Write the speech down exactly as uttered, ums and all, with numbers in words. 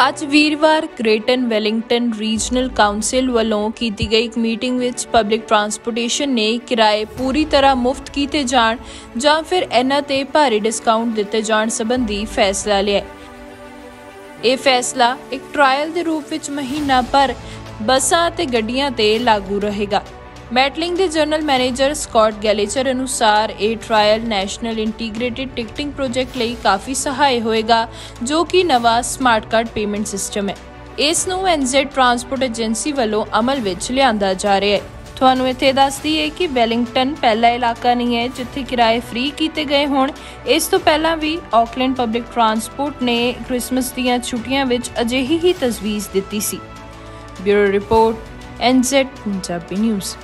आज वीरवार greater Wellington regional council वालों की दी गई एक मीटिंग विच पब्लिक ट्रांसपोर्टेशन ने किराए पूरी तरह मुफ्त कीते जाण जां फिर इन्हां ते भारी डिस्काउंट दिते जाण संबंधी फैसला लिया। यह फैसला एक ट्रायल के रूप विच महीना भर बसां ते गड्डियां ते लागू रहेगा। मैटलिंग के जनरल मैनेजर स्कॉट गैलेचर अनुसार यह trial national integrated ticketing project लिए काफ़ी सहाय होएगा, जो कि नवा स्मार्ट कार्ड पेमेंट सिस्टम है। इस नूं एनजेड ट्रांसपोर्ट एजेंसी वालों अमल विच लिआंदा जा रहा है। तुहानूं इत्थे दस दईए कि वेलिंगटन पहला इलाका नहीं है जिथे किराए फ्री किए गए होण। इस तो पहला भी ऑकलैंड पब्लिक ट्रांसपोर्ट ने क्रिसमस दीआं छुट्टियां विच अजिही ही तजवीज़ दित्ती सी। Bureau report NZ Punjabi news.